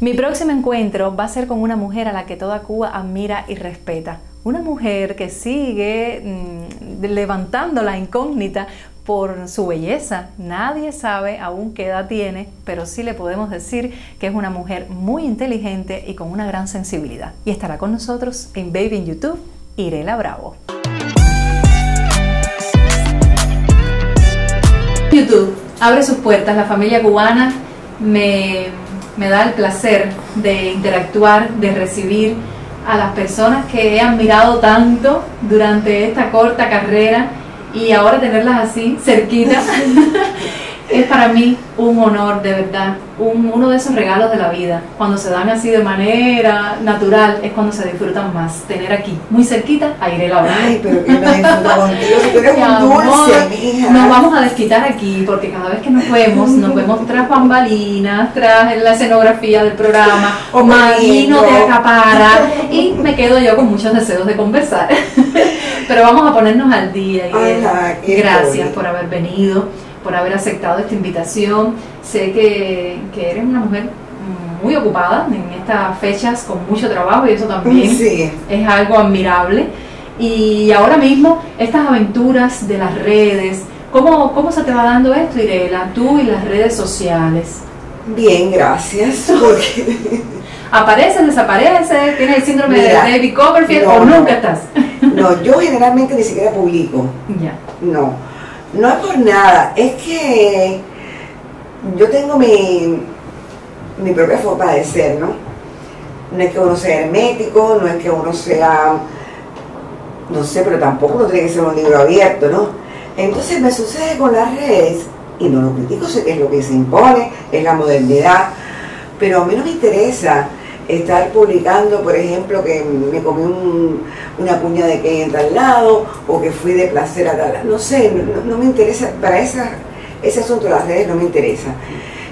Mi próximo encuentro va a ser con una mujer a la que toda Cuba admira y respeta. Una mujer que sigue levantando la incógnita por su belleza. Nadie sabe aún qué edad tiene, pero sí le podemos decir que es una mujer muy inteligente y con una gran sensibilidad. Y estará con nosotros en Baby en YouTube, Irela Bravo. YouTube abre sus puertas, la familia cubana me da el placer de interactuar, de recibir a las personas que he admirado tanto durante esta corta carrera y ahora tenerlas así, cerquita, es para mí un honor, de verdad, uno de esos regalos de la vida. Cuando se dan así de manera natural es cuando se disfrutan más. Tener aquí, muy cerquita, a Irela Bravo. Ay, pero que la disfruta contigo, tú eres un dulce, mija. Nos vamos a desquitar aquí, porque cada vez que nos vemos tras bambalinas, tras la escenografía del programa, o Magino te acapara, y me quedo yo con muchos deseos de conversar. Pero vamos a ponernos al día, Irela. Gracias por haber venido, por haber aceptado esta invitación. Sé que eres una mujer muy ocupada en estas fechas, con mucho trabajo, y eso también es algo admirable. Y ahora mismo, estas aventuras de las redes, ¿cómo se te va dando esto, Irela? Tú y las redes sociales. Bien, gracias. Porque... ¿apareces, desapareces? ¿Tienes el síndrome de David Copperfield o nunca estás? No, yo generalmente ni siquiera publico. Ya. No. No es por nada, es que yo tengo mi propia forma de ser, ¿no? No es que uno sea hermético, no es que uno sea, no sé, pero tampoco uno tiene que ser un libro abierto, ¿no? Entonces me sucede con las redes, y no lo critico, sé que es lo que se impone, es la modernidad, pero a mí no me interesa estar publicando, por ejemplo, que me comí una cuña de que en tal lado, o que fui de placer a tal lado. No sé, no me interesa, para ese asunto de las redes no me interesa.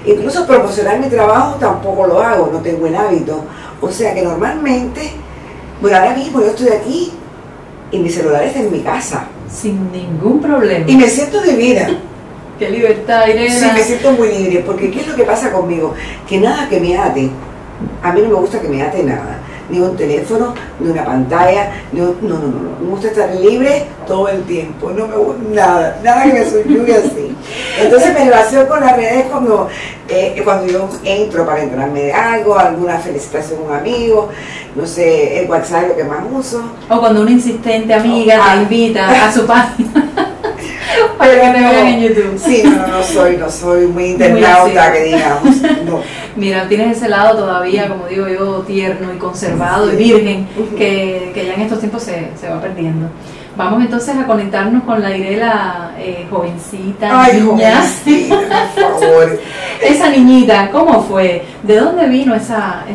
Incluso promocionar mi trabajo tampoco lo hago, no tengo el hábito. O sea que normalmente, bueno, ahora mismo yo estoy aquí y mi celular está en mi casa. Sin ningún problema. Y me siento divina. ¡Qué libertad, Irela! Sí, me siento muy libre, porque ¿qué es lo que pasa conmigo? Que nada que me ate. A mí no me gusta que me ate nada, ni un teléfono, ni una pantalla, no, me gusta estar libre todo el tiempo, no me gusta nada que me subyugue así. Entonces mi relación con las redes es cuando yo entro para enterarme de algo, alguna felicitación a un amigo, no sé, el WhatsApp es lo que más uso. O cuando una insistente amiga te invita a su página. Pero que te vean en YouTube. Sí, no soy muy internauta, que digamos. No. Mira, tienes ese lado todavía, como digo yo, tierno y conservado y virgen, que ya en estos tiempos se va perdiendo. Vamos entonces a conectarnos con la Irela jovencita. Ay, niña. Jovencita, por favor. Esa niñita, ¿cómo fue? ¿De dónde vino esa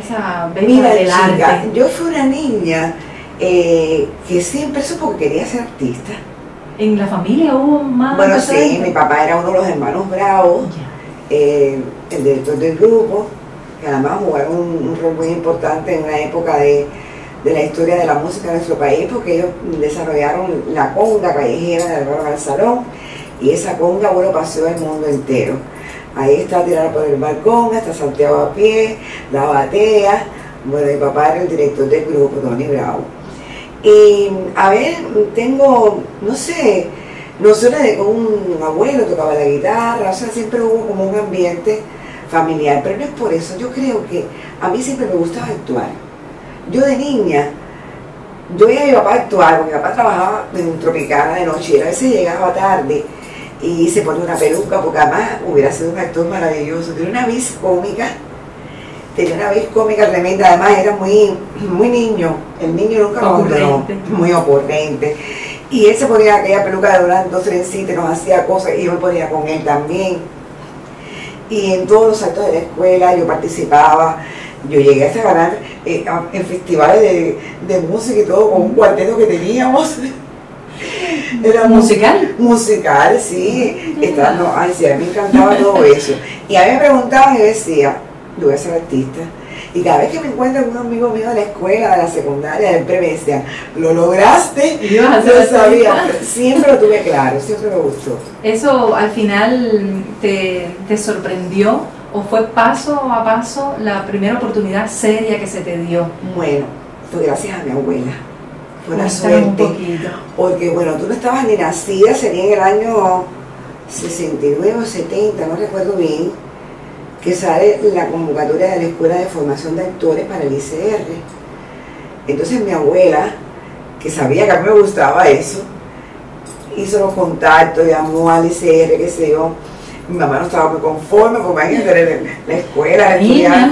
bella del arte? Yo fui una niña que siempre supo que quería ser artista. ¿En la familia hubo más? Bueno, sí, mi papá era uno de los hermanos Bravo, el director del grupo, que además jugaron un rol muy importante en una época de la historia de la música de nuestro país, porque ellos desarrollaron la conga callejera de Álvaro Garzalón, y esa conga, bueno, paseó el mundo entero. Ahí está Tirada por el Balcón, hasta Santiago a Pie, La Batea. Bueno, mi papá era el director del grupo, Donnie Bravo. Y a ver, tengo, no sé, nosotros con un abuelo tocaba la guitarra, o sea, siempre hubo como un ambiente familiar, pero no es por eso, yo creo que a mí siempre me gustaba actuar. Yo de niña, yo iba a mi papá a actuar, porque mi papá trabajaba en Tropicana de noche, y a veces llegaba tarde y se ponía una peluca, porque además hubiera sido un actor maravilloso, tenía una vis cómica tremenda, además era muy niño, el niño nunca lo abandonó, muy ocurrente, y él se ponía aquella peluca de Durán, dos trencitas, nos hacía cosas, y yo me ponía con él también, y en todos los actos de la escuela yo participaba, yo llegué hasta ganar en festivales de música y todo, con un cuarteto que teníamos. Era musical. Musical, sí, a mí me encantaba todo eso, y a mí me preguntaban y decía, yo voy a ser artista. Y cada vez que me encuentro con un amigo mío de la escuela, de la secundaria, del previa, decían, lo lograste, yo lo sabía, siempre lo tuve claro, siempre me gustó. ¿Eso al final te sorprendió ¿O fue paso a paso la primera oportunidad seria que se te dio? Bueno, fue gracias a mi abuela. Fue una suerte, porque bueno, tú no estabas ni nacida, sería en el año 69 o 70, no recuerdo bien, que sale la convocatoria de la Escuela de Formación de Actores para el ICR. Entonces mi abuela, que sabía que a mí me gustaba eso, hizo los contactos, llamó al ICR, qué sé yo. Mi mamá no estaba muy conforme porque me iban a en la escuela, a estudiar,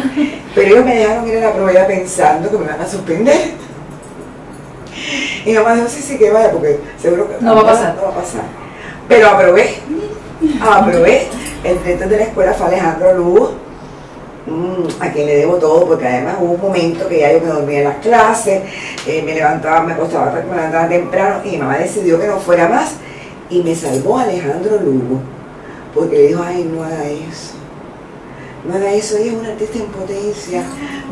pero ellos me dejaron ir a la prueba pensando que me van a suspender. Y mi mamá dijo, sí, sí, que vaya, porque seguro que no va a pasar. No va a pasar. Pero aprobé, aprobé. El director de la escuela fue Alejandro Lugo, a quien le debo todo, porque además hubo un momento que ya yo me dormía en las clases, me levantaba, me acostaba, me levantaba temprano, y mi mamá decidió que no fuera más, y me salvó Alejandro Lugo, porque le dijo, ay, no haga eso. No haga eso, ella es una artista en potencia,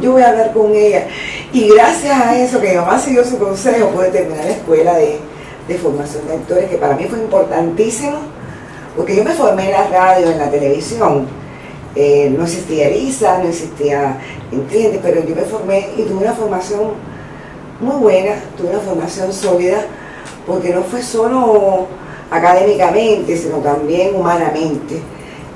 yo voy a hablar con ella. Y gracias a eso, que mi mamá siguió su consejo, pude terminar la escuela de formación de actores, que para mí fue importantísimo, porque yo me formé en la radio, en la televisión. No existía ELISA, no existía, ¿entiendes? Pero yo me formé y tuve una formación muy buena, tuve una formación sólida, porque no fue solo académicamente, sino también humanamente.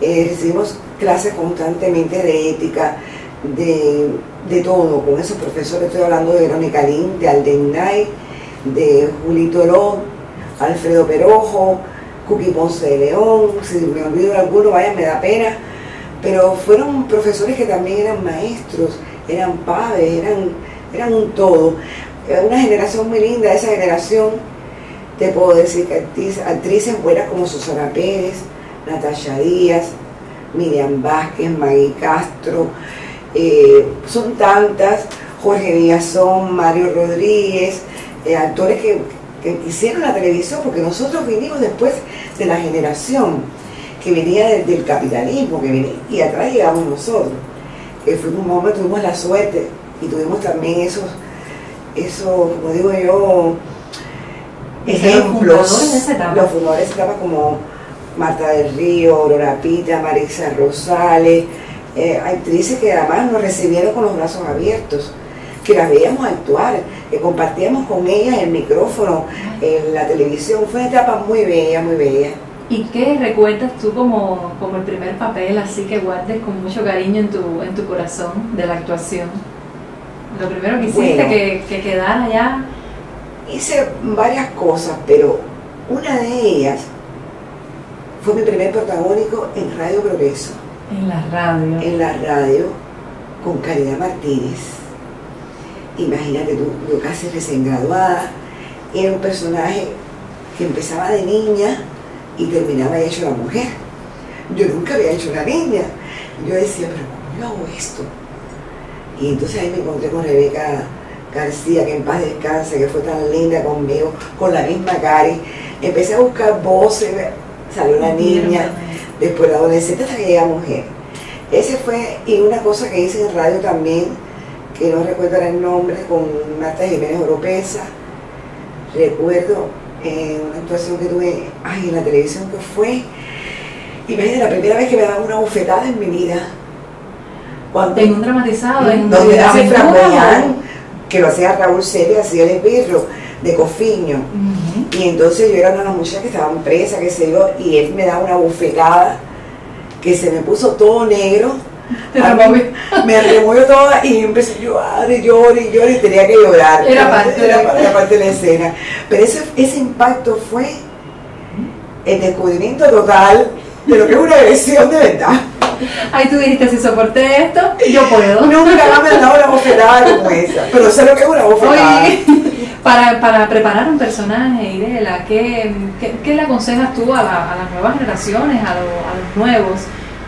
Recibimos clases constantemente de ética, de todo, con esos profesores. Estoy hablando de Verónica Lin, de Alden Nay, de Julito Orón, Alfredo Perojo, Cuqui Ponce de León. Si me olvido de alguno, vaya, me da pena. Pero fueron profesores que también eran maestros, eran padres, eran un todo. Una generación muy linda. Esa generación, te puedo decir que actrices buenas como Susana Pérez, Natalia Díaz, Miriam Vázquez, Magui Castro, son tantas, Jorge Villazón, Mario Rodríguez, actores que hicieron la televisión, porque nosotros vinimos después de la generación que venía del capitalismo, que venía, y atrás llegamos nosotros, que fuimos un momento, tuvimos la suerte y tuvimos también esos, como digo yo, ejemplos, los fundadores de etapa como Marta del Río, Aurora Pita, Marisa Rosales, actrices que además nos recibieron con los brazos abiertos, que las veíamos actuar, que compartíamos con ellas el micrófono, en la televisión. Fue una etapa muy bella, muy bella. ¿Y qué recuerdas tú como el primer papel así que guardes con mucho cariño en tu corazón de la actuación? Lo primero que hiciste, bueno, que quedara allá. Hice varias cosas, pero una de ellas fue mi primer protagónico en Radio Progreso. En la radio. En la radio, con Caridad Martínez. Imagínate tú, yo casi recién graduada, era un personaje que empezaba de niña y terminaba hecho la mujer. Yo nunca había hecho una niña. Yo decía, pero ¿cómo yo hago esto? Y entonces ahí me encontré con Rebeca García, que en paz descanse, que fue tan linda conmigo, con la misma Cari. Empecé a buscar voces, salió la niña, después la adolescente, hasta que llegué a mujer. Ese fue, y una cosa que hice en radio también, que no recuerdo el nombre, con Marta Jiménez Oropesa. Recuerdo una actuación que tuve en la televisión, que fue, imagínate, la primera vez que me daban una bofetada en mi vida. En un dramatizado, en donde hace flamboyán, que lo hacía Raúl Celia, hacía el esbirro de Cofiño. Y entonces yo era una de las muchachas que estaban presas, qué sé yo, y él me daba una bofetada que se me puso todo negro. Me removió toda y empecé a llorar y llorar y llorar, y tenía que llorar. Era parte de la escena. Pero ese impacto fue el descubrimiento total de lo que es una agresión de verdad. Ay, tú dijiste, si soporté esto, yo puedo. Nunca me han dado una bofetada como esa, pero sé lo que es una bofetada. Oye, para preparar un personaje, Irela, ¿qué le aconsejas tú a las nuevas generaciones, a los nuevos,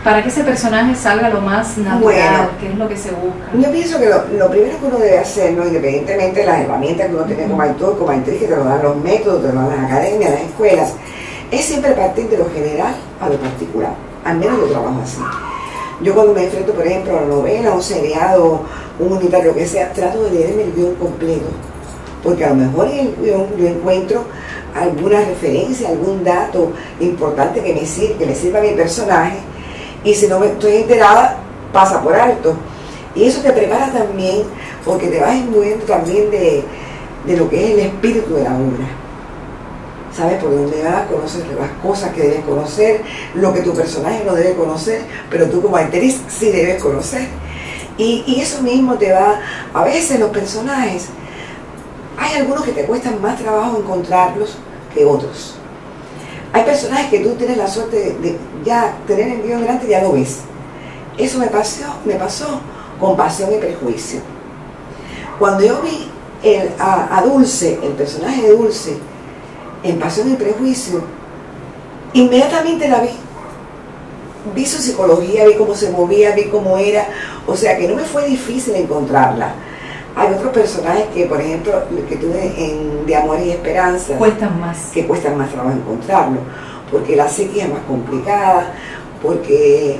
para que ese personaje salga lo más natural? Bueno, ¿qué es lo que se busca? Yo pienso que lo primero que uno debe hacer, ¿no?, independientemente de las herramientas que uno tiene como actor, como actriz, que te lo dan los métodos, te lo dan las academias, las escuelas, es siempre partir de lo general a lo particular. Al menos yo trabajo así. Yo cuando me enfrento, por ejemplo, a una novela, un seriado, un unitario, lo que sea, trato de leerme el guión completo, porque a lo mejor en el guión yo encuentro alguna referencia, algún dato importante que me sirva a mi personaje, y si no me estoy enterada, pasa por alto. Y eso te prepara también, porque te vas imbuiendo también de lo que es el espíritu de la obra. Sabes por dónde vas, conoces las cosas que debes conocer, lo que tu personaje no debe conocer, pero tú como actriz sí debes conocer. Y eso mismo te va, a veces los personajes, hay algunos que te cuestan más trabajo encontrarlos que otros. Hay personajes que tú tienes la suerte de ya tener el guión delante y ya lo ves. Eso me pasó con Pasión y Prejuicio. Cuando yo vi a Dulce, el personaje de Dulce, en Pasión y Prejuicio, inmediatamente la vi. Vi su psicología, vi cómo se movía, vi cómo era. O sea que no me fue difícil encontrarla. Hay otros personajes que, por ejemplo, que tuve en De Amor y Esperanza, cuestan más. Que cuestan más trabajo encontrarlo, porque la psique es más complicada, porque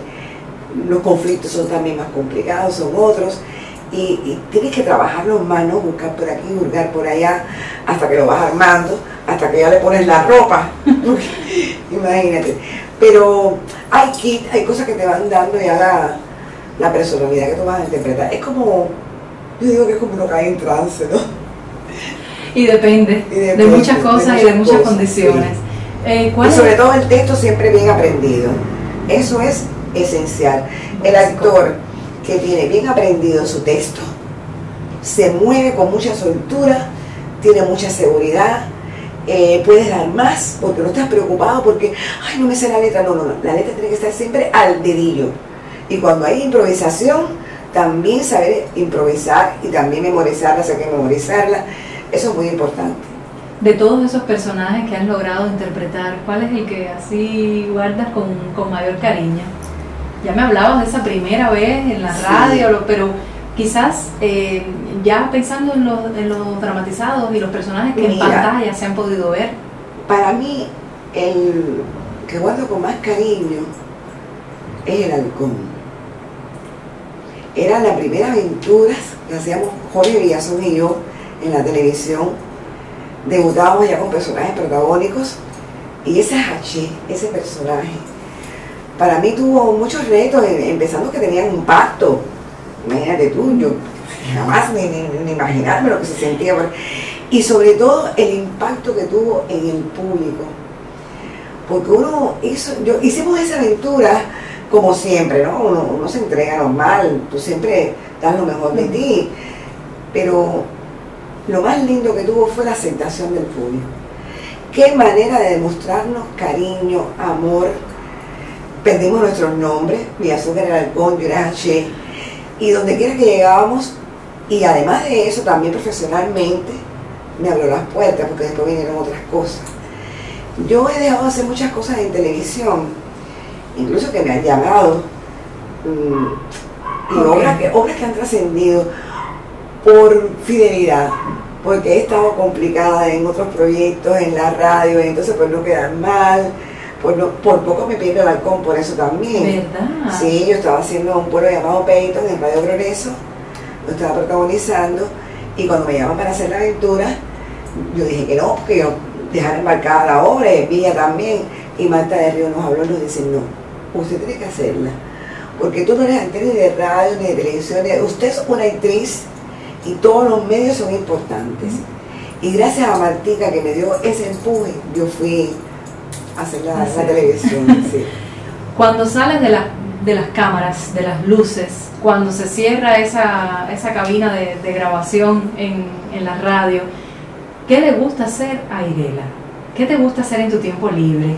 los conflictos son también más complicados, son otros, y tienes que trabajarlo más, ¿no? Buscar por aquí, hurgar por allá, hasta que lo vas armando, hasta que ya le pones la ropa. Imagínate. Pero hay kit, hay cosas que te van dando ya la personalidad que tú vas a interpretar. Es como... yo digo que es como uno cae en trance, ¿no? Y depende, de muchas cosas y de muchas condiciones. Sí. Y sobre todo el texto siempre bien aprendido. Eso es esencial. El actor que tiene bien aprendido su texto, se mueve con mucha soltura, tiene mucha seguridad, puedes dar más porque no estás preocupado porque, ay, no me sé la letra. No, no, no. La letra tiene que estar siempre al dedillo. Y cuando hay improvisación, también saber improvisar y también memorizarla, saber memorizarla, eso es muy importante. De todos esos personajes que has logrado interpretar, ¿cuál es el que así guardas con mayor cariño? Ya me hablabas de esa primera vez en la radio, pero quizás ya pensando en los dramatizados y los personajes que en pantalla se han podido ver. Para mí, el que guardo con más cariño es el halcón. Eran las primeras aventuras que hacíamos Jorge Villazón y yo en la televisión. Debutábamos ya con personajes protagónicos y ese Caché, ese personaje, para mí tuvo muchos retos, empezando que tenían un pacto. Imagínate tú, yo jamás ni imaginarme lo que se sentía. Y sobre todo el impacto que tuvo en el público. Porque uno hicimos esa aventura como siempre, ¿no? Uno se entrega normal, tú siempre das lo mejor de ti, pero lo más lindo que tuvo fue la aceptación del público. Qué manera de demostrarnos cariño, amor. Perdimos nuestros nombres, Villazón era el halcón, yo era Caché, y donde quiera que llegábamos, y además de eso también profesionalmente me abrió las puertas, porque después vinieron otras cosas. Yo he dejado de hacer muchas cosas en televisión, incluso que me han llamado, y obras que han trascendido por fidelidad, porque he estado complicada en otros proyectos, en la radio, entonces por no quedar mal, por poco me pierdo el halcón por eso también. ¿Verdad? Sí, yo estaba haciendo un pueblo llamado Peyton en Radio Progreso, lo estaba protagonizando, y cuando me llaman para hacer la aventura, yo dije que no, que yo dejara embarcada la obra, y Villa también. Y Marta del Río nos habló y nos dice, no, usted tiene que hacerla, porque tú no eres actriz ni de radio, ni de televisión, usted es una actriz y todos los medios son importantes. Y gracias a Martica que me dio ese empuje, yo fui a hacer la televisión. Sí. Cuando sales de las cámaras, de las luces, cuando se cierra esa cabina de grabación en la radio, ¿qué le gusta hacer a Irela? ¿Qué te gusta hacer en tu tiempo libre?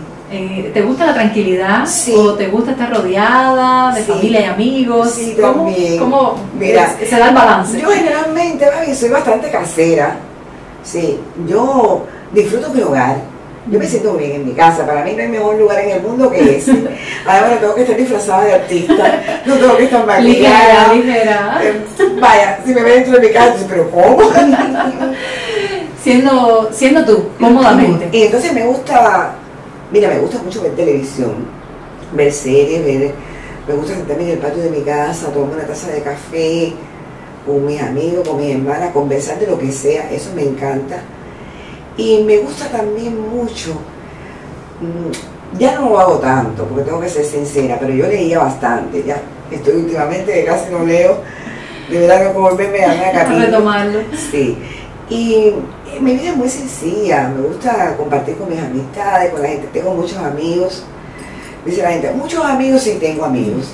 ¿Te gusta la tranquilidad? Sí. ¿O te gusta estar rodeada de familia y amigos? Sí, también. ¿Cómo mira, se da el balance? Yo generalmente, Baby, soy bastante casera. Sí, yo disfruto mi hogar. Yo me siento bien en mi casa. Para mí no hay mejor lugar en el mundo que ese. Además, no tengo que estar disfrazada de artista. No tengo que estar maquillada. Ligera, ligera. Vaya, si me ven dentro de mi casa, pero ¿cómo? Siendo tú, cómodamente. Y entonces me gusta mucho ver televisión, ver series, me gusta sentarme en el patio de mi casa, tomar una taza de café, con mis amigos, con mis hermanas, conversar de lo que sea, eso me encanta. Y me gusta también mucho Ya no lo hago tanto, porque tengo que ser sincera, pero yo leía bastante, ya estoy últimamente, casi no leo, de verdad que como verme a una capilla. Retomarlo. Sí, y mi vida es muy sencilla, me gusta compartir con mis amistades, con la gente, tengo muchos amigos, dice la gente, muchos amigos, sí tengo amigos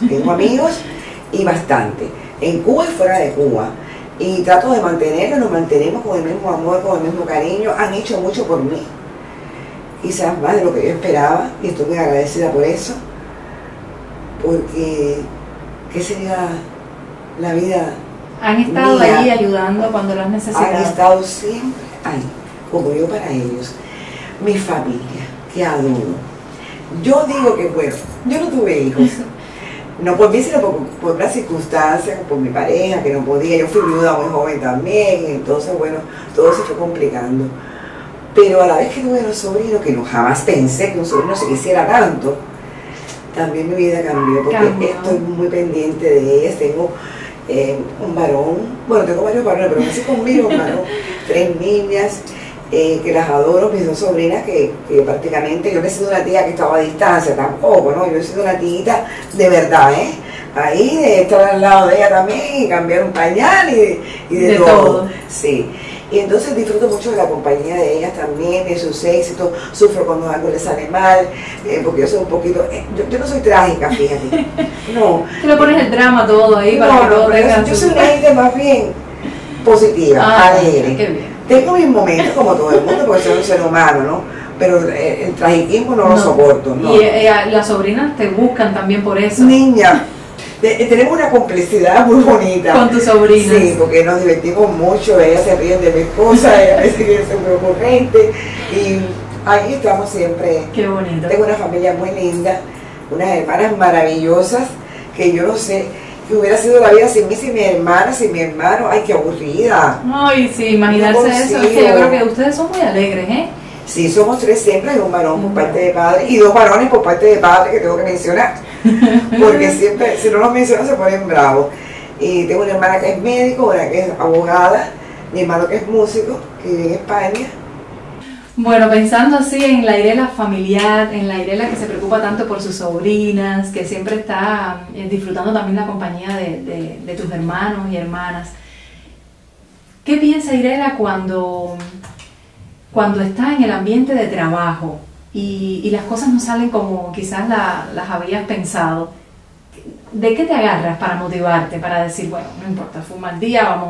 y bastante, en Cuba y fuera de Cuba, y trato de mantenerlos, nos mantenemos con el mismo amor, con el mismo cariño, han hecho mucho por mí, quizás más de lo que yo esperaba, y estoy muy agradecida por eso, porque ¿qué sería la vida? Han estado mía? Ahí ayudando cuando lo has necesitado. Han estado siempre ahí, como yo para ellos. Mi familia, que adoro. Yo digo que, bueno, yo no tuve hijos, no por mí, sino por las circunstancias, por mi pareja, que no podía, yo fui viuda muy joven también, entonces, bueno, todo se fue complicando. Pero a la vez que tuve los sobrinos, que no jamás pensé que un sobrino se quisiera tanto, también mi vida cambió, porque estoy muy pendiente de ellas. Tengo un varón, bueno, tengo varios varones, pero nací conmigo un varón, tres niñas, que las adoro, mis dos sobrinas, que prácticamente yo no he sido una tía que estaba a distancia tampoco, ¿no? Yo he sido una tía de verdad, ¿eh? Ahí, de estar al lado de ella también, y cambiar un pañal y de todo. Sí. Y entonces disfruto mucho de la compañía de ellas también, de sus éxitos, sufro cuando algo les sale mal, porque yo soy un poquito... yo no soy trágica, fíjate. No. Tú le pones el drama todo ahí para que todo tenga... Yo soy una gente más bien positiva, alegre. Qué bien. Tengo mis momentos como todo el mundo, porque soy un ser humano, ¿no? Pero el tragiquismo no lo soporto, ¿no? Y las sobrinas te buscan también por eso. Niña. Tenemos una complicidad muy bonita. Con tus sobrinas. Sí, porque nos divertimos mucho, ellas se ríen de mis cosas, ellas me siguen súper ocurrente. Y ahí estamos siempre. Qué bonito. Tengo una familia muy linda, unas hermanas maravillosas, que yo no sé, que hubiera sido la vida sin mí, sin mi hermana, sin mi hermano. Ay, qué aburrida. Ay, sí, imaginarse eso. Es que yo creo que ustedes son muy alegres, ¿eh? Sí, somos tres siempre, un varón por parte de padre y dos varones por parte de padre que tengo que mencionar, porque siempre, si no los menciono se ponen bravos. Y tengo una hermana que es médico, una que es abogada, mi hermano que es músico, que vive en España. Bueno, pensando así en la Irela familiar, en la Irela que se preocupa tanto por sus sobrinas, que siempre está disfrutando también la compañía de tus hermanos y hermanas, ¿qué piensa Irela cuando está en el ambiente de trabajo y las cosas no salen como quizás las habías pensado? ¿De qué te agarras para motivarte, para decir, bueno, no importa, fue un mal día,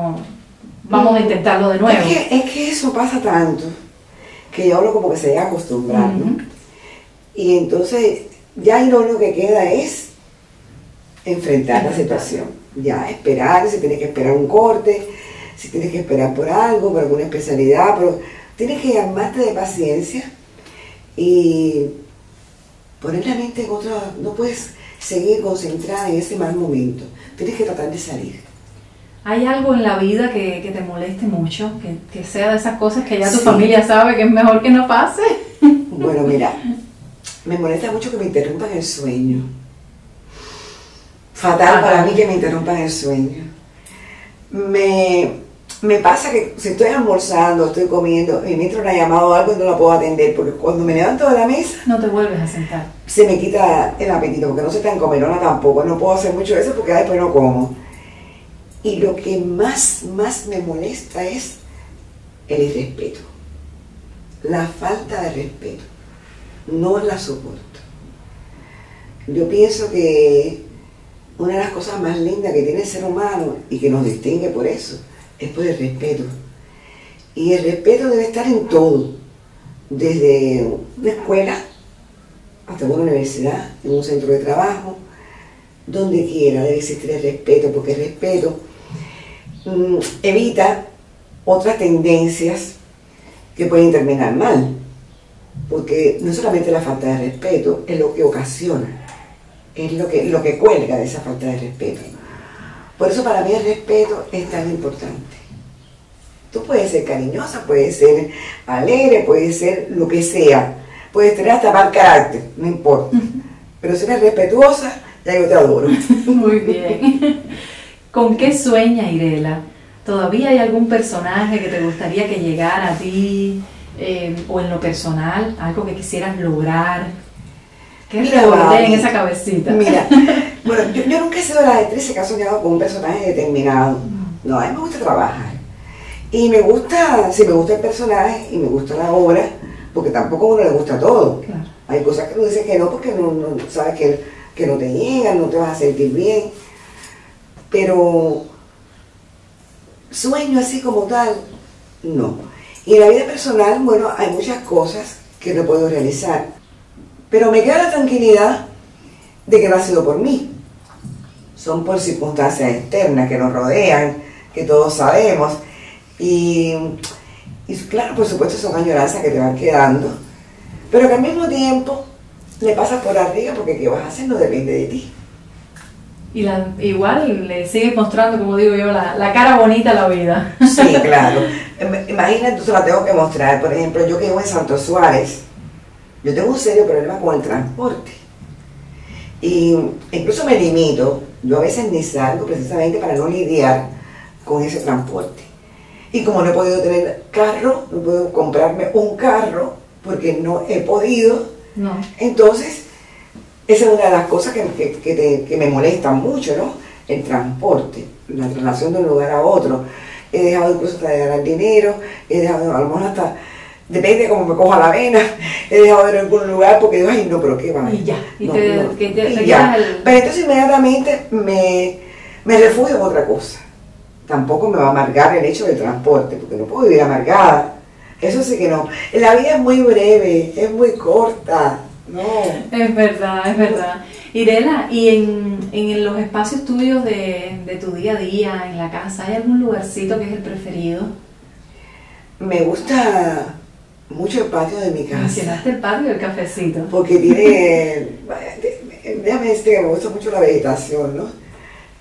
vamos a intentarlo de nuevo? Es que eso pasa tanto, que yo hablo como que se llega a acostumbrar, ¿no? Y entonces ya ahí lo único que queda es enfrentar la situación, ya esperar, si tienes que esperar un corte, si tienes que esperar por algo, por alguna especialidad, tienes que armarte de paciencia y poner la mente en otro. No puedes seguir concentrada en ese mal momento. Tienes que tratar de salir. ¿Hay algo en la vida que te moleste mucho? Que sea de esas cosas que ya tu familia sabe que es mejor que no pase. Bueno, mira, me molesta mucho que me interrumpan el sueño. Fatal para mí que me interrumpan el sueño. Me pasa que si estoy almorzando, estoy comiendo, y me entra una llamada o algo y no la puedo atender, porque cuando me levanto de la mesa... No te vuelves a sentar. Se me quita el apetito, porque no soy tan comerona tampoco, no puedo hacer mucho eso porque después no como. Y lo que más me molesta es el irrespeto. La falta de respeto. No la soporto. Yo pienso que una de las cosas más lindas que tiene el ser humano, y que nos distingue por eso, es por el respeto. Y el respeto debe estar en todo, desde una escuela hasta una universidad, en un centro de trabajo, donde quiera debe existir el respeto, porque el respeto evita otras tendencias que pueden terminar mal, porque no solamente la falta de respeto es lo que ocasiona, es lo que cuelga de esa falta de respeto. Por eso para mí el respeto es tan importante. Tú puedes ser cariñosa, puedes ser alegre, puedes ser lo que sea. Puedes tener hasta mal carácter, no importa. Pero si eres respetuosa, ya yo te adoro. Muy bien. ¿Con qué sueña Irela? ¿Todavía hay algún personaje que te gustaría que llegara a ti? O en lo personal, algo que quisieras lograr. Qué revolver en esa cabecita. Mira, bueno, yo nunca he sido la actriz que ha soñado con un personaje determinado. No, a mí me gusta trabajar. Y me gusta, si me gusta el personaje y me gusta la obra, porque tampoco a uno le gusta todo. Claro. Hay cosas que uno dice que no, porque no sabes que no te llegan, no te vas a sentir bien. Pero sueño así como tal, no. Y en la vida personal, bueno, hay muchas cosas que no puedo realizar. Pero me queda la tranquilidad de que no ha sido por mí. Son por circunstancias externas que nos rodean, que todos sabemos. Y claro, por supuesto, son añoranzas que te van quedando. Pero que al mismo tiempo le pasas por arriba, porque qué vas a hacer no depende de ti. Y igual le sigues mostrando, como digo yo, la cara bonita a la vida. Sí, claro. Imagínate, tú se la tengo que mostrar. Por ejemplo, yo que vivo en Santo Suárez, yo tengo un serio problema con el transporte. Y incluso me limito, yo a veces ni salgo precisamente para no lidiar con ese transporte. Y como no he podido tener carro, no puedo comprarme un carro porque no he podido, no. Entonces esa es una de las cosas que me molestan mucho, ¿no? El transporte, la traslación de un lugar a otro. He dejado incluso hasta de ganar dinero, he dejado, a lo mejor hasta, depende de cómo me coja la vena, he dejado de ir a algún lugar porque digo, ay, no, pero qué va. Y ya, no, y ya. Pero entonces inmediatamente me refugio en otra cosa. Tampoco me va a amargar el hecho del transporte, porque no puedo vivir amargada. Eso sí que no. La vida es muy breve, es muy corta. No. Es verdad, es verdad. Irela, ¿y en los espacios tuyos de tu día a día, en la casa, hay algún lugarcito que es el preferido? Me gusta mucho el patio de mi casa. ¿Mencionaste el patio y el cafecito? Porque tiene... déjame decirte que me gusta mucho la vegetación, ¿no?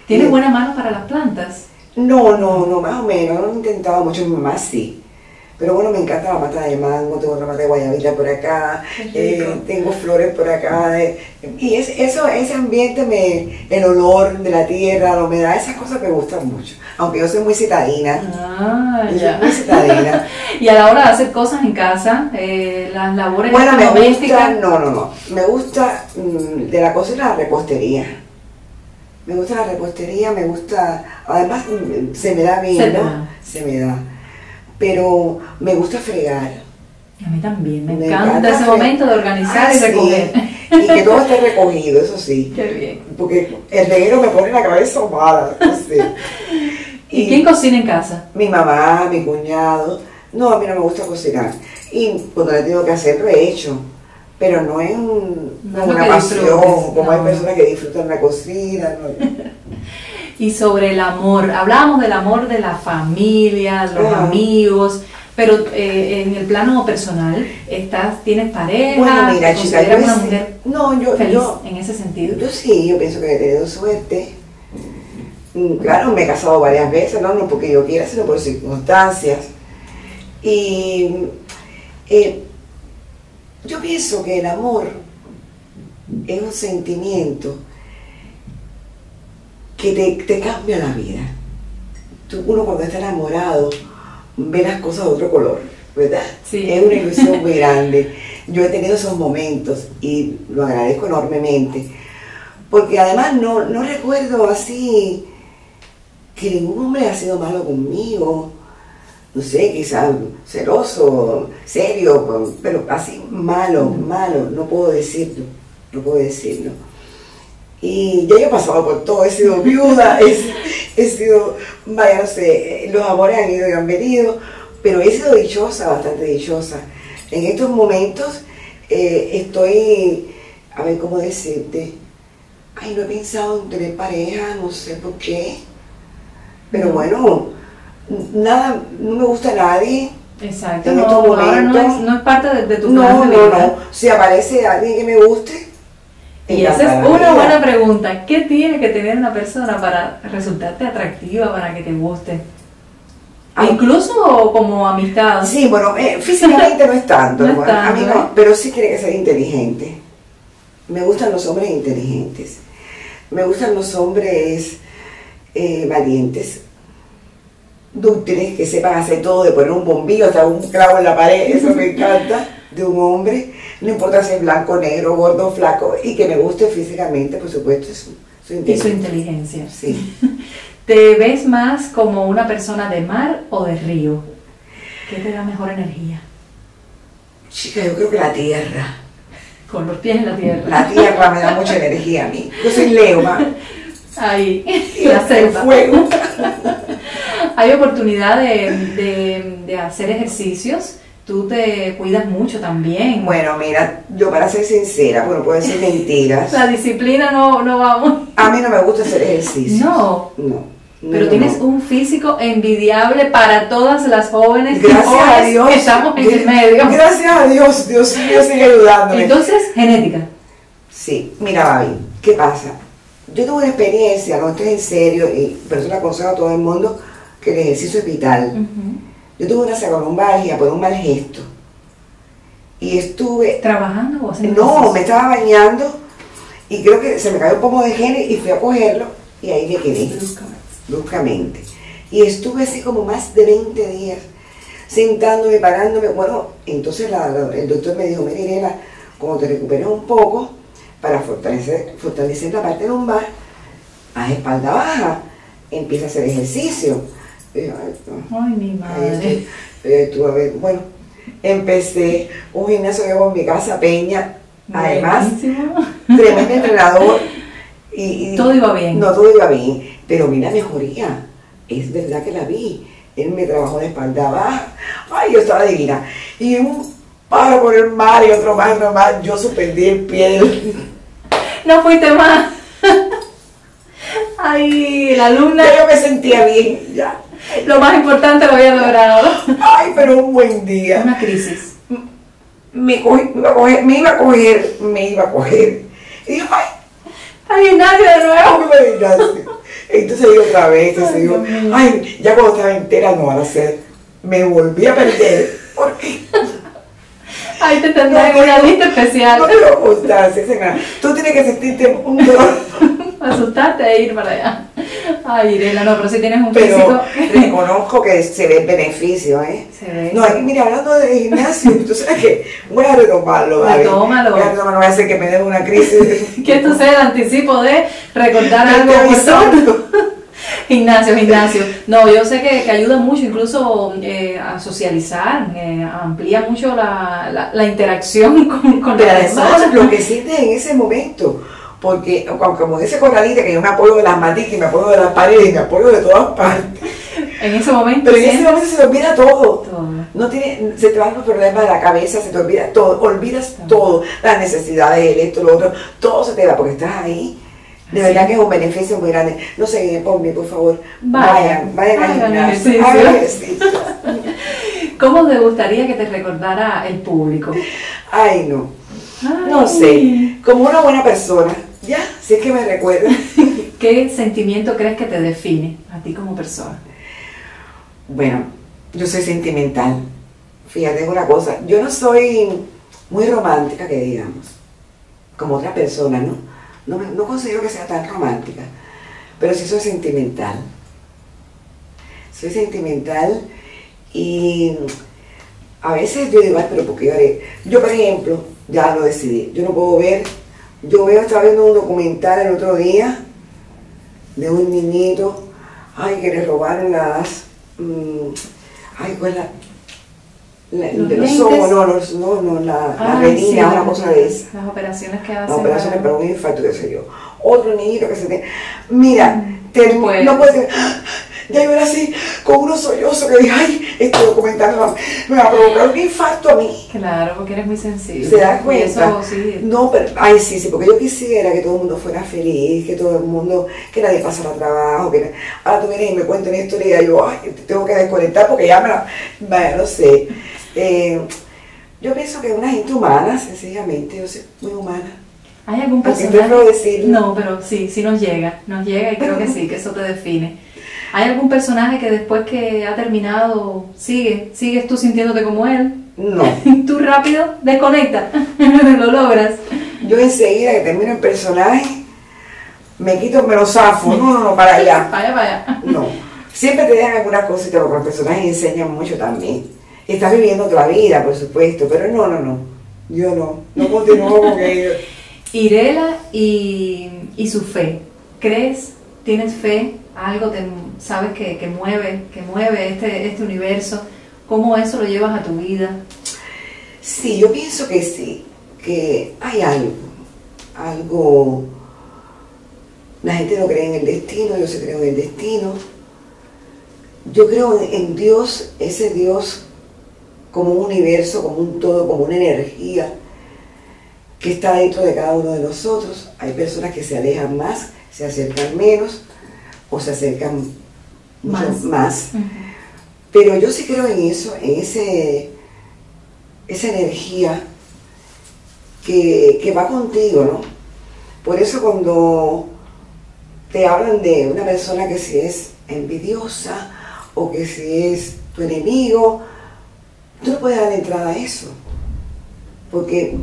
¿Tienes buena mano para las plantas? No, más o menos. No lo he intentado mucho, mi mamá sí. Pero bueno, me encanta la mata de mango, tengo una mata de guayabita por acá, tengo flores por acá. Y ese ambiente, el olor de la tierra, la humedad, esas cosas me gustan mucho. Aunque yo soy muy citadina. Ah, ya. Muy citadina. Y a la hora de hacer cosas en casa, las labores domésticas. No. Me gusta de la cocina la repostería. Me gusta la repostería, me gusta. Además, se me da bien, se me da. Pero me gusta fregar. A mí también, me encanta ese momento de organizar y recoger. Y que todo esté recogido, eso sí. Qué bien. Porque el reguero me pone la cabeza ahumada. Sí. ¿Y quién cocina en casa? Mi mamá, mi cuñado. No, a mí no me gusta cocinar. Y cuando le tengo que hacer, lo he hecho. Pero no es una pasión, como hay personas que disfrutan la cocina. No. Y sobre el amor, hablábamos del amor de la familia, los amigos, pero en el plano personal, ¿tienes pareja? Bueno, mira, chica, yo una mujer en ese sentido. Yo sí, yo pienso que he tenido suerte. Claro, me he casado varias veces, no porque yo quiera, sino por circunstancias. Y yo pienso que el amor es un sentimiento que te cambia la vida. Uno cuando está enamorado ve las cosas de otro color, ¿verdad? Sí. Es una ilusión muy grande. Yo he tenido esos momentos y lo agradezco enormemente. Porque además no recuerdo así que ningún hombre ha sido malo conmigo. No sé, quizás celoso, serio, pero así malo, no puedo decirlo. Y ya yo he pasado por todo, he sido viuda, he sido, vaya, no sé, los amores han ido y han venido, pero he sido dichosa, bastante dichosa. En estos momentos estoy, a ver cómo decirte, ay, no he pensado en tener pareja, no sé por qué, pero bueno, nada, no me gusta a nadie. Exacto, en estos momentos, ahora no es parte de tu plan de vida. No, si aparece alguien que me guste. Y esa es una buena pregunta. ¿Qué tiene que tener una persona para resultarte atractiva, para que te guste? Incluso como amistad. Sí, bueno, físicamente no es tanto. No, bueno, es tanto, a mí no, pero sí tiene que ser inteligente. Me gustan los hombres inteligentes. Me gustan los hombres valientes, dúctiles, que sepan hacer todo, de poner un bombillo hasta un clavo en la pared. Eso me encanta. de un hombre, no importa si es blanco, negro, gordo, flaco, y que me guste físicamente, por supuesto, su inteligencia. Y su inteligencia. Sí. ¿Te ves más como una persona de mar o de río? ¿Qué te da mejor energía? Chica, yo creo que la tierra. Con los pies en la tierra. La tierra me da mucha energía a mí. Yo soy Leo, ma. Ahí, y la selva. El fuego. Hay oportunidad de hacer ejercicios. Tú te cuidas mucho también. Bueno, mira, yo para ser sincera, bueno, puedo decir mentiras. La disciplina no vamos. A mí no me gusta hacer ejercicio. No. Pero tienes un físico envidiable para todas las jóvenes. Gracias a Dios. Que estamos en el medio. Gracias a Dios, Dios mío sigue ayudándome. Entonces, genética. Sí, mira, Babi, ¿qué pasa? Yo tuve una experiencia, no estoy en serio, y por eso le aconsejo a todo el mundo que el ejercicio es vital. Yo tuve una sacrolumbalgia por un mal gesto. Y estuve... ¿Trabajando o haciendo ejercicio? Me estaba bañando y creo que se me cayó un pomo de gel y fui a cogerlo y ahí me quedé. Bruscamente. Y estuve así como más de 20 días, sentándome, parándome. Bueno, entonces el doctor me dijo, mira Irela, cuando te recuperes un poco, para fortalecer la parte lumbar, haz espalda baja, empieza a hacer ejercicio. Ay, mi madre. Bueno, empecé un gimnasio nuevo en mi casa, Peña. Además, tremendo entrenador. Y todo iba bien. No, todo iba bien. Pero vi la mejoría. Es verdad que la vi. Él me trabajó de espalda baja. Ay, yo estaba divina. Y un paro por el mar y otro más, yo suspendí el pie. No fuiste más. Ay, la alumna. Yo me sentía bien, ya. Lo más importante lo había logrado. Ay, pero un buen día. Una crisis. Me iba a coger. Y digo, ay. Está gimnasio de nuevo. Me iba a gimnasio. Entonces yo otra vez, ay, ya cuando estaba entera no van a hacer. Me volví a perder. ¿Por qué? Ahí te tendrán una lista especial. No te lo gustaste, señora. Tú tienes que sentirte un dolor. Asustarte de ir para allá. Ay, Irela, no, pero si tienes un físico... Pero reconozco que se ve el beneficio, ¿eh? Se ve. No, aquí, mira, hablando de gimnasio, tú sabes que voy a retomarlo, ¿vale? Retómalo. No voy a hacer que me dé una crisis. Que esto sea el anticipo de recordar algo importante. Gimnasio. No, yo sé que ayuda mucho, incluso a socializar, amplía mucho la interacción con las personas. Lo que sientes en ese momento... Porque, como dice Corralita, que yo me apoyo de las maticas, me apoyo de las paredes, me apoyo de todas partes. En ese momento. Pero en ese momento se te olvida todo. No tiene, se te van los problemas de la cabeza, se te olvida todo, olvidas todo. Las necesidades, esto, lo otro, todo se te va porque estás ahí. De verdad que es un beneficio muy grande. No se ponme, por favor. Vayan a gimnasio. ¿Cómo te gustaría que te recordara el público? Ay, no. No sé. Como una buena persona. Ya, si es que me recuerda. ¿Qué sentimiento crees que te define a ti como persona? Bueno, yo soy sentimental. Fíjate una cosa, yo no soy muy romántica, que digamos, como otra persona, ¿no? No considero que sea tan romántica, pero sí soy sentimental. Soy sentimental y a veces yo digo, pero ¿por qué lloré? Yo, por ejemplo, ya lo decidí, yo no puedo ver. Yo estaba viendo un documental el otro día de un niñito, ay, que le robaron las, ay, pues la retina, una cosa de esas. Las operaciones que hacen. Las operaciones para un infarto, qué sé yo. Otro niñito que se tiene, mira, no puede ser, ya yo era así, con unos sollozos que dije, ay, este documental me va a provocar un infarto a mí. Claro, porque eres muy sensible. ¿Se das cuenta? Eso, sí. No, pero, ay, sí, porque yo quisiera que todo el mundo fuera feliz, que todo el mundo, que nadie pasara trabajo, que ahora tú vienes y me cuentas una historia y yo, ay, tengo que desconectar porque ya vaya, no sé. Yo pienso que es una gente humana, sencillamente, yo soy muy humana. ¿Hay algún personaje? No, pero sí nos llega y creo que sí, que eso te define. ¿Hay algún personaje que después que ha terminado sigues tú sintiéndote como él? No. Tú rápido desconectas, lo logras. Yo enseguida que termino el personaje, me quito, me lo zafo, no, para allá. Para allá. No, siempre te dejan algunas cositas porque los personajes enseñan mucho también. Estás viviendo otra vida, por supuesto, pero no. Yo no continúo con ellos. Irela y su fe. ¿Crees? ¿Tienes fe? ¿Algo sabes que mueve este universo? ¿Cómo eso lo llevas a tu vida? Sí, yo pienso que sí, que hay algo. La gente no cree en el destino, yo sí creo en el destino. Yo creo en Dios, ese Dios como un universo, como un todo, como una energía que está dentro de cada uno de nosotros. Hay personas que se alejan más, se acercan menos o se acercan más. Uh-huh. Pero yo sí creo en eso, en esa energía que va contigo, ¿no? Por eso cuando te hablan de una persona que si es envidiosa o que si es tu enemigo, tú no puedes dar entrada a eso, porque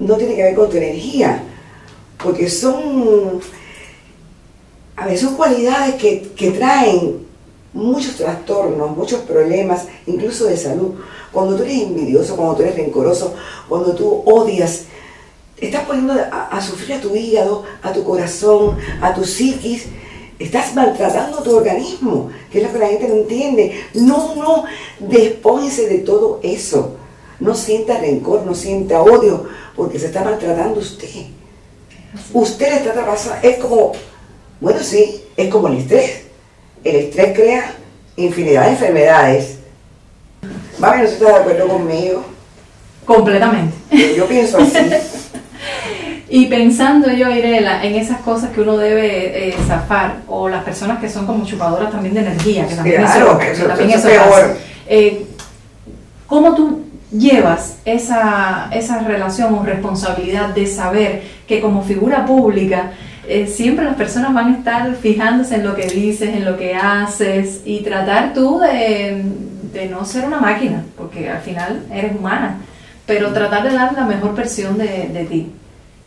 no tiene que ver con tu energía, porque son, a ver, son cualidades que traen muchos trastornos, muchos problemas, incluso de salud. Cuando tú eres envidioso, cuando tú eres rencoroso, cuando tú odias, estás poniendo a sufrir a tu hígado, a tu corazón, a tu psiquis. Estás maltratando tu organismo, que es lo que la gente no entiende. No, despójense de todo eso. No sienta rencor, no sienta odio, porque se está maltratando usted. Así. Usted le está pasando, es como, bueno sí, es como el estrés. El estrés crea infinidad de enfermedades. Mami, ¿no está de acuerdo conmigo? Completamente. Yo pienso así. Y pensando yo, Irela, en esas cosas que uno debe zafar, o las personas que son como chupadoras también de energía, que también claro, eso pasa. ¿Cómo tú llevas esa relación o responsabilidad de saber que como figura pública siempre las personas van a estar fijándose en lo que dices, en lo que haces, y tratar tú de no ser una máquina, porque al final eres humana, pero tratar de dar la mejor versión de ti?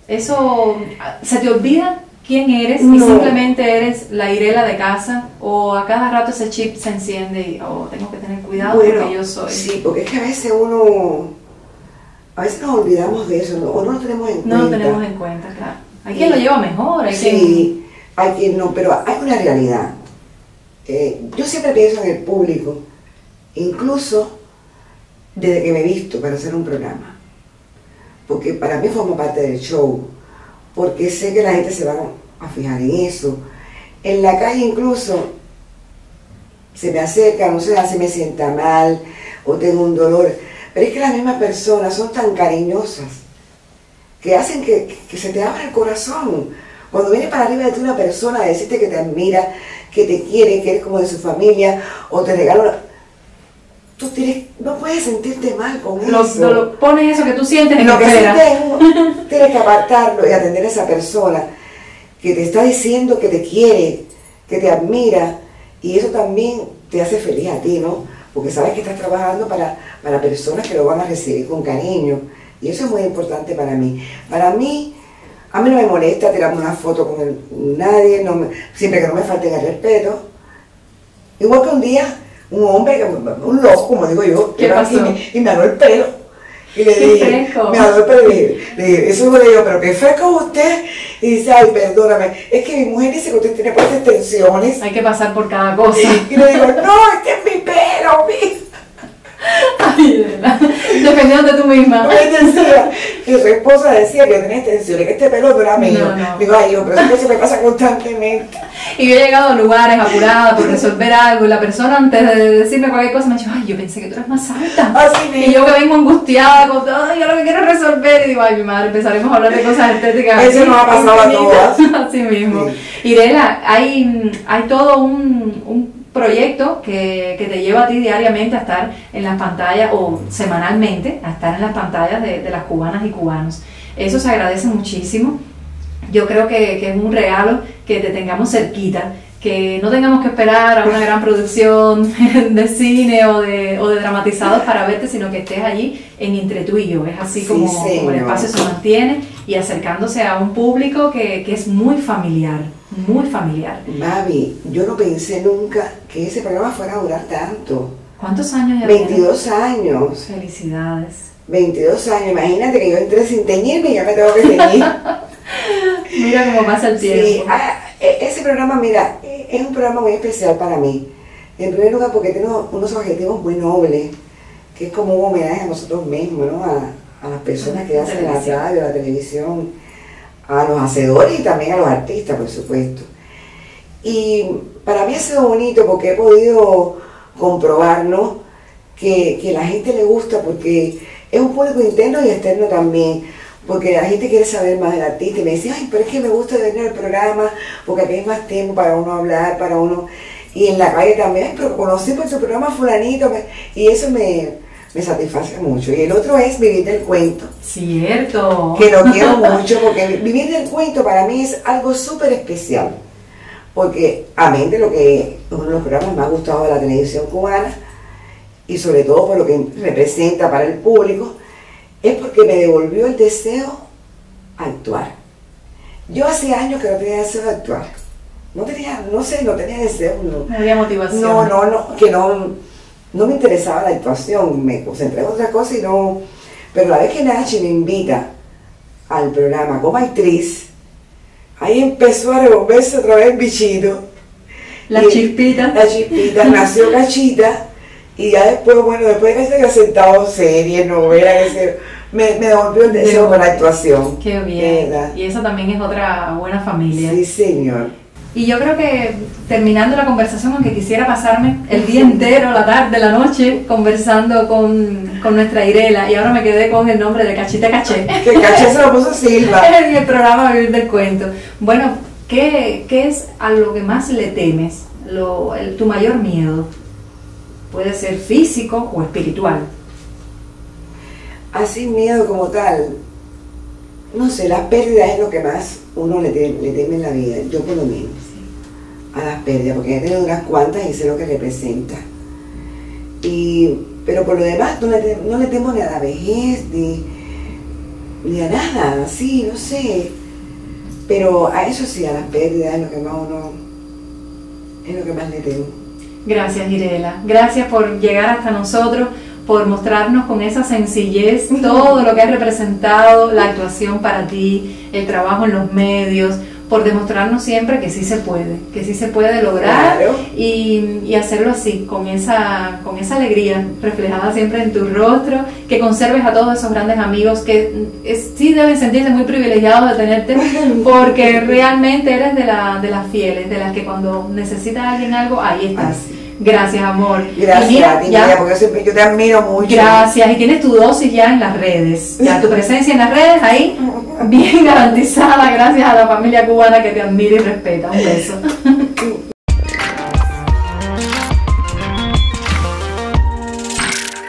Eso, ¿se te olvida quién eres? No. Y simplemente eres la Irela de casa, o a cada rato ese chip se enciende y tengo que tener cuidado porque yo soy. Sí, porque es que a veces nos olvidamos de eso, o no lo tenemos en cuenta. No lo tenemos en cuenta, claro. Hay quien lo lleva mejor, hay quien no, pero hay una realidad. Yo siempre pienso en el público, incluso desde que me he visto para hacer un programa, porque para mí forma parte del show, porque sé que la gente se va a fijar en eso. En la calle incluso se me acercan, no sé, se me sienta mal o tengo un dolor, pero es que las mismas personas son tan cariñosas que hacen que se te abra el corazón. Cuando viene para arriba de ti una persona a decirte que te admira, que te quiere, que eres como de su familia, o te regala una... Tú no puedes sentirte mal con eso. Lo pones eso que tú sientes en lo que sientes, tienes que apartarlo y atender a esa persona que te está diciendo que te quiere, que te admira, y eso también te hace feliz a ti, ¿no? Porque sabes que estás trabajando para personas que lo van a recibir con cariño, y eso es muy importante para mí. A mí no me molesta tirarme una foto con nadie, siempre que no me falten el respeto. Igual que un día... un hombre, un loco, como digo yo, y me agarró el pelo. Y le dije, me agarró el pelo, le dije, eso le digo, pero qué fresco usted. Y dice, ay, perdóname, es que mi mujer dice que usted tiene puestas tensiones. Hay que pasar por cada cosa. Y le digo, no, este es mi pelo, Ay, ¿verdad? Defendiéndote tú misma. Que su esposa decía que tenía tensiones, que este pelo no era mío. Digo, ay, yo, pero eso me pasa constantemente. Y yo he llegado a lugares apurada por resolver algo, y la persona antes de decirme cualquier cosa me ha dicho, ay, yo pensé que tú eras más alta. Y yo que vengo angustiada, con todo, yo lo que quiero es resolver. Y digo, ay, mi madre, empezaremos a hablar de cosas estéticas. Eso nos ha pasado a todas. Así mismo. Sí. Irela, hay todo un proyecto que te lleva a ti diariamente a estar en las pantallas, o semanalmente a estar en las pantallas de las cubanas y cubanos. Eso se agradece muchísimo. Yo creo que es un regalo que te tengamos cerquita, que no tengamos que esperar a una gran producción de cine o de dramatizados para verte, sino que estés allí en Entre Tú y Yo. Es así como el espacio se mantiene, y acercándose a un público que es muy familiar, muy familiar. Mavi, yo no pensé nunca que ese programa fuera a durar tanto. ¿Cuántos años ya? 22 tiene? Años. Felicidades. 22 años. Imagínate que yo entré sin teñirme y ya me tengo que teñir. Mira cómo pasa el tiempo. Sí, ese programa, mira, es un programa muy especial para mí. En primer lugar, porque tiene unos objetivos muy nobles, que es como un homenaje a nosotros mismos, ¿no? A las personas que hacen la radio, la televisión, a los hacedores y también a los artistas, por supuesto. Y para mí ha sido bonito porque he podido comprobarlo, que a la gente le gusta, porque es un público interno y externo también, porque la gente quiere saber más del artista y me dice, ay, pero es que me gusta venir al programa, porque aquí hay más tiempo para uno hablar, para uno... Y en la calle también, pero conocí por su programa fulanito, y eso me satisface mucho. Y el otro es Vivir del Cuento. Cierto. Que lo quiero mucho, porque Vivir del Cuento para mí es algo súper especial. Porque a mí de lo que uno de los programas más gustados de la televisión cubana, y sobre todo por lo que representa para el público, es porque me devolvió el deseo a actuar. Yo hace años que no tenía deseo de actuar. No tenía deseo. No había motivación. No me interesaba la actuación, me concentré en otra cosa y no... Pero la vez que Nachi me invita al programa como actriz, ahí empezó a revolverse otra vez el bichito. La chispita, nació Cachita, y ya después, bueno, después de que se haya sentado series, novelas, me devolvió el deseo por la actuación. Qué bien. ¿Verdad? Y eso también es otra buena familia. Sí, señor. Y yo creo que terminando la conversación, aunque quisiera pasarme el día entero, la tarde, la noche, conversando con nuestra Irela, y ahora me quedé con el nombre de Cachita Caché. Que Caché se lo puso Silva. En el programa Vivir del Cuento. Bueno, ¿qué es a lo que más le temes? Tu mayor miedo. Puede ser físico o espiritual. Así, miedo como tal. No sé, las pérdidas es lo que más uno le teme en la vida, yo por lo menos, a las pérdidas, porque he tenido unas cuantas y sé lo que representa. Pero por lo demás no le temo ni a la vejez, ni a nada, sí, no sé. Pero a eso sí, a las pérdidas es lo que más le temo. Gracias, Irela. Gracias por llegar hasta nosotros, por mostrarnos con esa sencillez todo lo que ha representado la actuación para ti, el trabajo en los medios, por demostrarnos siempre que sí se puede lograr, claro. y hacerlo así, con esa alegría reflejada siempre en tu rostro, que conserves a todos esos grandes amigos que sí deben sentirse muy privilegiados de tenerte, porque realmente eres de las fieles, de las que cuando necesita alguien algo, ahí estás. Así. Gracias, amor. Gracias, mira, a ti, María, porque yo te admiro mucho. Gracias, y tienes tu dosis ya en las redes, ya tu presencia en las redes ahí, bien garantizada, gracias a la familia cubana que te admira y respeta. Un beso.